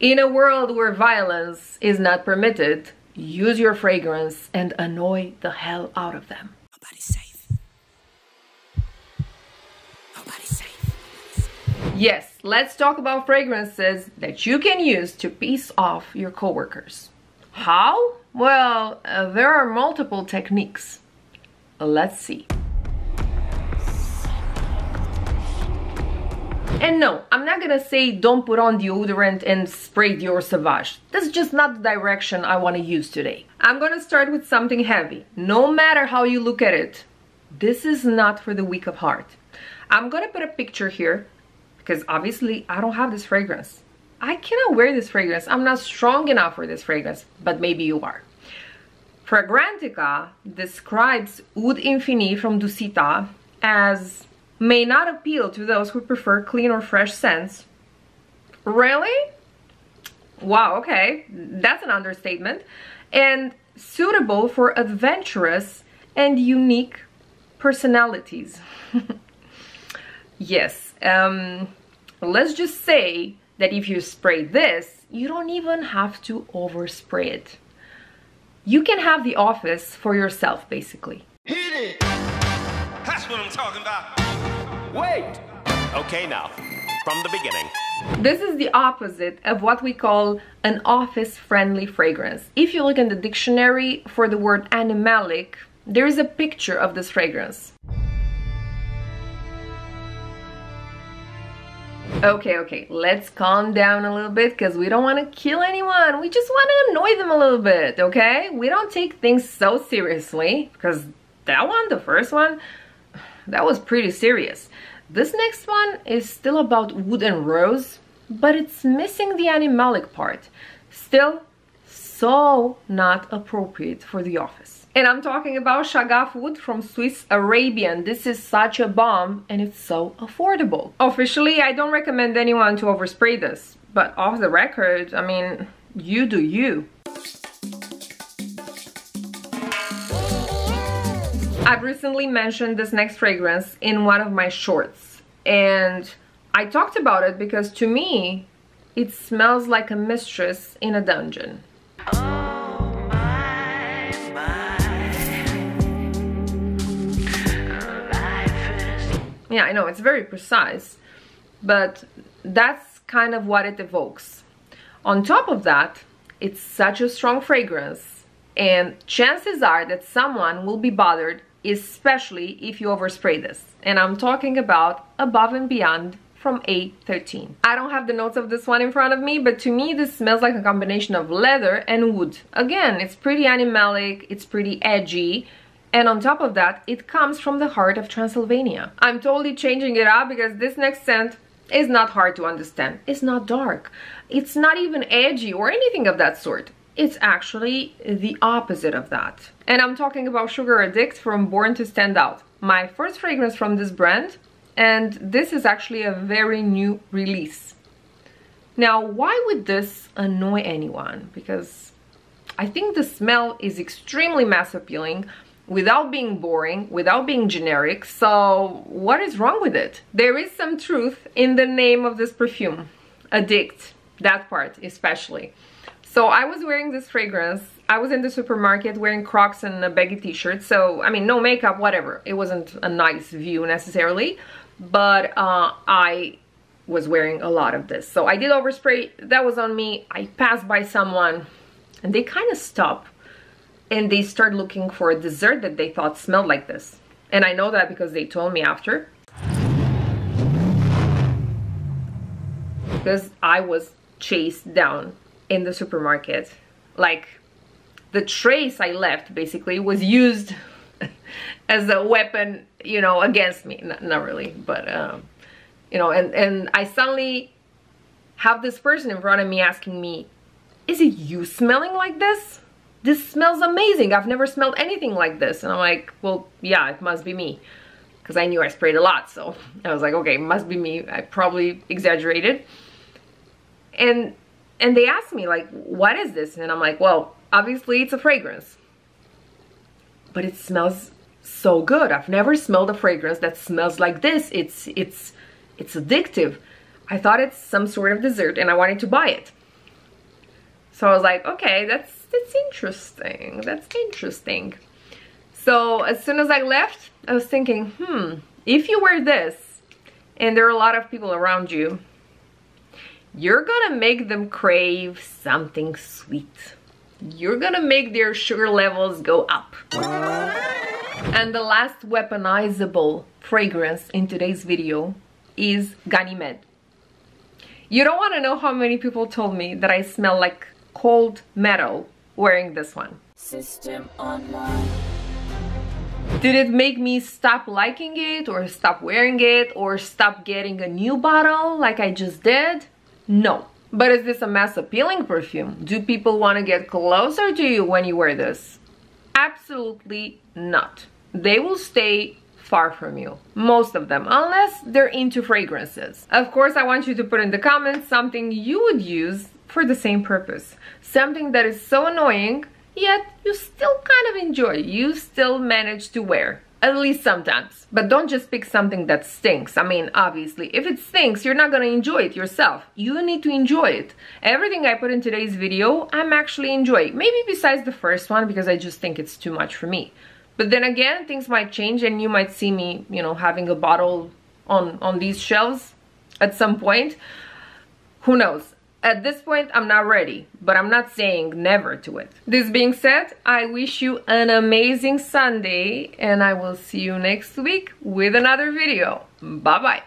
In a world where violence is not permitted, use your fragrance and annoy the hell out of them. Nobody's safe. Nobody's safe. Yes, let's talk about fragrances that you can use to piss off your coworkers. How? Well, there are multiple techniques. Let's see. And no, I'm not gonna say don't put on deodorant and spray Dior Sauvage. That's just not the direction I wanna use today. I'm gonna start with something heavy. No matter how you look at it, this is not for the weak of heart. I'm gonna put a picture here because obviously I don't have this fragrance. I cannot wear this fragrance. I'm not strong enough for this fragrance, but maybe you are. Fragrantica describes Oud Infini from Dusita as may not appeal to those who prefer clean or fresh scents. Really? Wow, okay, that's an understatement. And suitable for adventurous and unique personalities. Yes, let's just say that if you spray this, you don't even have to overspray it. You can have the office for yourself, basically. Hit it! That's what I'm talking about. Wait! Okay, now, from the beginning. This is the opposite of what we call an office-friendly fragrance. If you look in the dictionary for the word animalic, there is a picture of this fragrance. Okay, let's calm down a little bit because we don't want to kill anyone. We just want to annoy them a little bit, okay? We don't take things so seriously because that one, the first one, that was pretty serious. This next one is still about wood and rose, but it's missing the animalic part. Still, so not appropriate for the office. And I'm talking about Shagaf wood from Swiss Arabian. This is such a bomb and it's so affordable. Officially, I don't recommend anyone to overspray this, but off the record, I mean, you do you. I've recently mentioned this next fragrance in one of my shorts, and I talked about it because to me, it smells like a mistress in a dungeon. Oh my life is... Yeah, I know, it's very precise, but that's kind of what it evokes. On top of that, it's such a strong fragrance, and chances are that someone will be bothered, especially if you overspray this. And I'm talking about Above and Beyond from a13. I don't have the notes of this one in front of me, but to me this smells like a combination of leather and wood. Again, it's pretty animalic, it's pretty edgy, and on top of that, it comes from the heart of Transylvania. I'm totally changing it up because this next scent is not hard to understand. It's not dark, it's not even edgy or anything of that sort. It's actually the opposite of that. And I'm talking about Sugar Addict from Born to Stand Out, my first fragrance from this brand, and this is actually a very new release. Now, why would this annoy anyone? Because I think the smell is extremely mass appealing, without being boring, without being generic, so what is wrong with it? There is some truth in the name of this perfume, Addict, that part especially. So I was wearing this fragrance, I was in the supermarket wearing Crocs and a baggy t-shirt, so I mean no makeup, whatever, it wasn't a nice view necessarily, but I was wearing a lot of this, so I did overspray, that was on me. I passed by someone and they kind of stop and they start looking for a dessert that they thought smelled like this, and I know that because they told me after, because I was chased down in the supermarket. Like, the trace I left basically was used as a weapon, you know, against me. Not really, but you know, and I suddenly have this person in front of me asking me, is it you smelling like this? This smells amazing, I've never smelled anything like this. And I'm like, well, yeah, it must be me, because I knew I sprayed a lot, so I was like, okay, it must be me, I probably exaggerated. And they asked me, like, what is this? And I'm like, well, obviously it's a fragrance, but it smells so good. I've never smelled a fragrance that smells like this. It's addictive. I thought it's some sort of dessert and I wanted to buy it. So I was like, okay, that's interesting. That's interesting. So as soon as I left, I was thinking, if you wear this and there are a lot of people around you, you're gonna make them crave something sweet. You're gonna make their sugar levels go up. And the last weaponizable fragrance in today's video is Ganymede. You don't want to know how many people told me that I smell like cold metal wearing this one. System online. Did it make me stop liking it or stop wearing it or stop getting a new bottle like I just did? No. But is this a mass appealing perfume? Do people want to get closer to you when you wear this? Absolutely not. They will stay far from you, most of them, unless they're into fragrances. Of course, I want you to put in the comments something you would use for the same purpose. Something that is so annoying, yet you still kind of enjoy. You still manage to wear, at least sometimes. But don't just pick something that stinks. I mean, obviously, if it stinks, you're not gonna enjoy it yourself. You need to enjoy it. Everything I put in today's video, I'm actually enjoying. Maybe besides the first one, because I just think it's too much for me. But then again, things might change and you might see me, you know, having a bottle on these shelves at some point. Who knows? At this point, I'm not ready, but I'm not saying never to it. This being said, I wish you an amazing Sunday and I will see you next week with another video. Bye-bye.